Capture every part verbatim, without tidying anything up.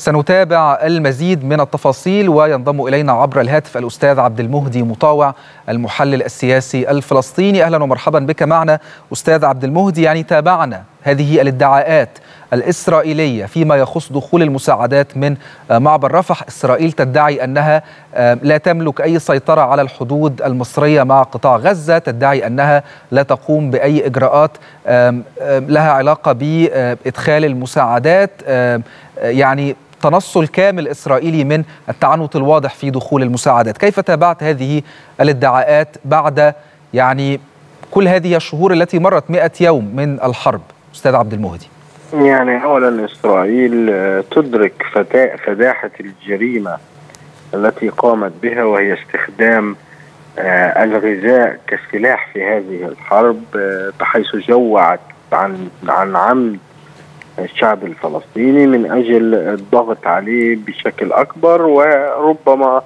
سنتابع المزيد من التفاصيل، وينضم إلينا عبر الهاتف الأستاذ عبد المهدي مطاوع المحلل السياسي الفلسطيني. أهلا ومرحبا بك معنا أستاذ عبد المهدي. يعني تابعنا هذه الادعاءات الإسرائيلية فيما يخص دخول المساعدات من معبر رفح. إسرائيل تدعي أنها لا تملك أي سيطرة على الحدود المصرية مع قطاع غزة، تدعي أنها لا تقوم بأي إجراءات لها علاقة بإدخال المساعدات، يعني تنصل كامل إسرائيلي من التعنت الواضح في دخول المساعدات. كيف تابعت هذه الادعاءات بعد يعني كل هذه الشهور التي مرت مئة يوم من الحرب أستاذ عبد المهدي؟ يعني أولا إسرائيل تدرك فداحة الجريمة التي قامت بها، وهي استخدام الغذاء كسلاح في هذه الحرب، بحيث جوعت عن عن عمد الشعب الفلسطيني من أجل الضغط عليه بشكل أكبر. وربما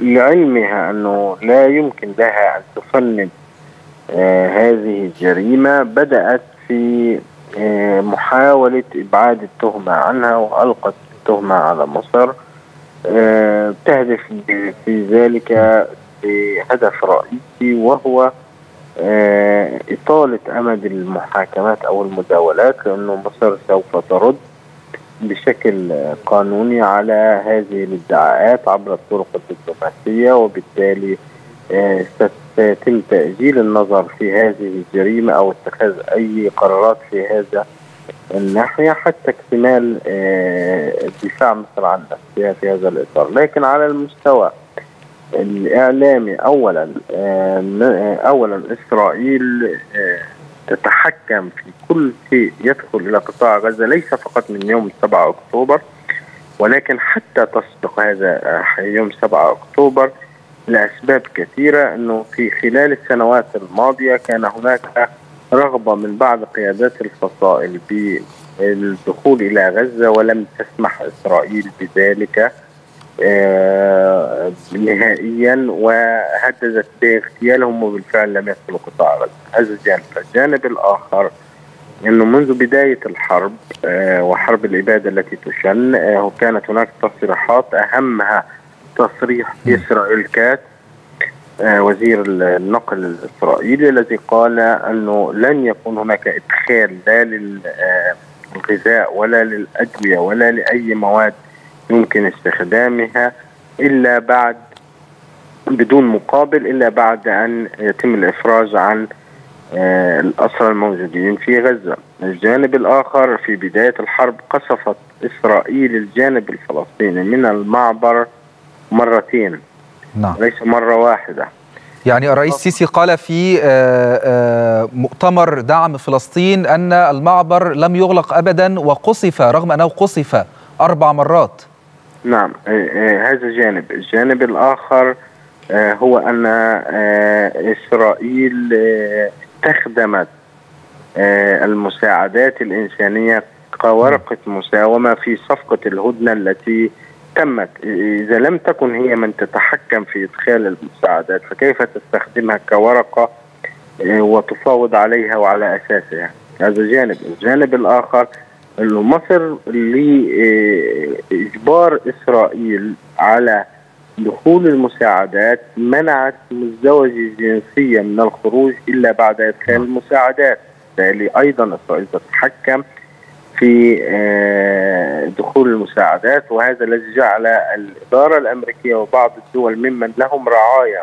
لعلمها أنه لا يمكن لها أن تفند هذه الجريمة، بدأت في محاولة إبعاد التهمة عنها وألقت التهمة على مصر، تهدف في ذلك بهدف رئيسي وهو إطالة أمد المحاكمات أو المداولات، لأنه مصر سوف ترد بشكل قانوني على هذه الادعاءات عبر الطرق الدبلوماسية، وبالتالي سيتم تأجيل النظر في هذه الجريمة أو اتخاذ أي قرارات في هذا الناحية حتى اكتمال دفاع مصر عن نفسها في هذا الإطار. لكن على المستوى الإعلامي أولا أولا إسرائيل تتحكم في كل شيء يدخل إلى قطاع غزة، ليس فقط من يوم سبعة أكتوبر، ولكن حتى تسبق هذا يوم سبعة أكتوبر لأسباب كثيرة. أنه في خلال السنوات الماضية كان هناك رغبة من بعض قيادات الفصائل بالدخول إلى غزة، ولم تسمح إسرائيل بذلك آه نهائيا، وهددت باغتيالهم، وبالفعل لم يدخلوا قطاع غزة. هذا الجانب. الجانب الآخر أنه منذ بداية الحرب آه وحرب الإبادة التي تشن آه كانت هناك تصريحات، أهمها تصريح إسرائيل كات آه وزير النقل الإسرائيلي الذي قال أنه لن يكون هناك إدخال لا للغذاء ولا للأدوية ولا لأي مواد يمكن استخدامها إلا بعد بدون مقابل، إلا بعد أن يتم الإفراج عن آه الأسرى الموجودين في غزة. الجانب الآخر، في بداية الحرب قصفت إسرائيل الجانب الفلسطيني من المعبر مرتين، نعم، ليس مرة واحدة. يعني الرئيس السيسي قال في مؤتمر دعم فلسطين أن المعبر لم يغلق أبدا وقصف، رغم أنه قصف أربع مرات. نعم، هذا جانب. الجانب الآخر هو أن إسرائيل استخدمت المساعدات الإنسانية كورقة مساومة في صفقة الهدنة التي تمت. إذا لم تكن هي من تتحكم في إدخال المساعدات، فكيف تستخدمها كورقة وتفاوض عليها وعلى أساسها؟ هذا جانب. الجانب الآخر أنه مصر لإجبار إسرائيل على دخول المساعدات منعت مزدوجة جنسية من الخروج إلا بعد إدخال المساعدات، بالتالي أيضا إسرائيل تتحكم في دخول المساعدات، وهذا الذي جعل الإدارة الأمريكية وبعض الدول ممن لهم رعاية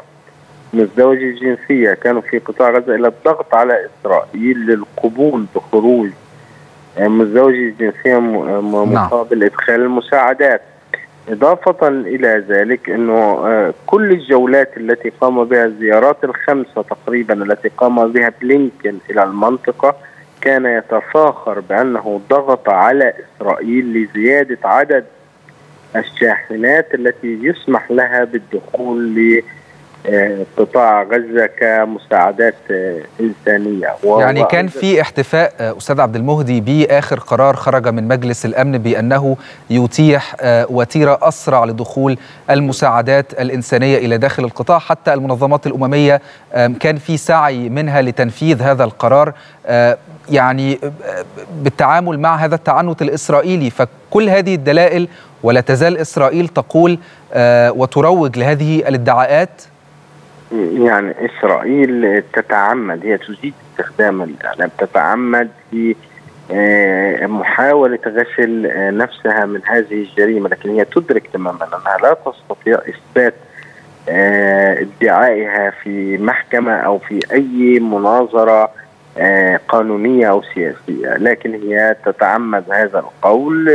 مزدوجة الجنسية كانوا في قطاع غزة إلى الضغط على إسرائيل للقبول بخروج مزدوجة الجنسية مقابل إدخال المساعدات. إضافة إلى ذلك أنه كل الجولات التي قام بها، الزيارات الخمسة تقريبا التي قام بها بلينكين إلى المنطقة، كان يتفاخر بأنه ضغط على إسرائيل لزيادة عدد الشاحنات التي يسمح لها بالدخول لقطاع غزة كمساعدات إنسانية. يعني كان في احتفاء أستاذ عبد المهدي بآخر قرار خرج من مجلس الأمن بأنه يتيح وتيرة أسرع لدخول المساعدات الإنسانية إلى داخل القطاع، حتى المنظمات الأممية كان في سعي منها لتنفيذ هذا القرار. يعني بالتعامل مع هذا التعنت الإسرائيلي. فكل هذه الدلائل ولا تزال إسرائيل تقول وتروج لهذه الادعاءات. يعني إسرائيل تتعمد، هي تزيد استخدام الإعلام، تتعمد في محاولة غسل نفسها من هذه الجريمة، لكن هي تدرك تماما أنها لا تستطيع إثبات ادعائها في محكمة أو في أي مناظرة قانونية أو سياسية، لكن هي تتعمد هذا القول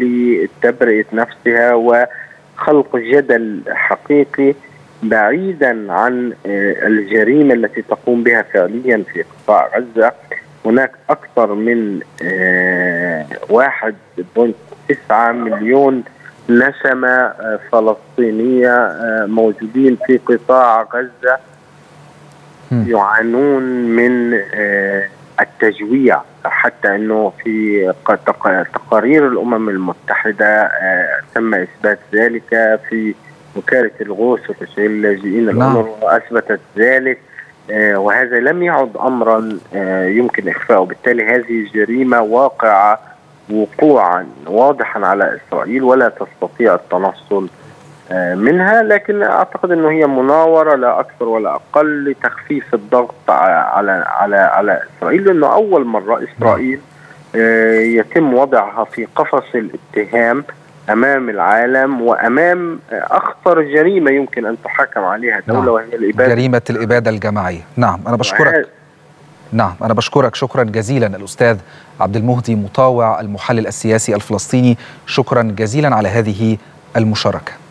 لتبرئة نفسها وخلق جدل حقيقي بعيدا عن الجريمة التي تقوم بها فعليا في قطاع غزة. هناك أكثر من واحد فاصلة تسعة مليون نسمة فلسطينية موجودين في قطاع غزة يعانون من التجويع، حتى أنه في تقارير الأمم المتحدة تم إثبات ذلك، في وكالة الغوث وتشغيل اللاجئين الأمر أثبتت ذلك، وهذا لم يعد أمرا يمكن إخفاءه. بالتالي هذه الجريمة واقعة وقوعا واضحا على إسرائيل ولا تستطيع التنصل منها، لكن أعتقد أنه هي مناورة لا أكثر ولا أقل لتخفيف الضغط على على على إسرائيل، لأنه أول مرة إسرائيل يتم وضعها في قفص الاتهام أمام العالم وأمام أخطر جريمة يمكن أن تحاكم عليها دولة، نعم، وهي الإبادة، جريمة الإبادة الجماعية. نعم أنا بشكرك، نعم أنا بشكرك شكرا جزيلا الأستاذ عبد المهدي مطاوع المحلل السياسي الفلسطيني، شكرا جزيلا على هذه المشاركة.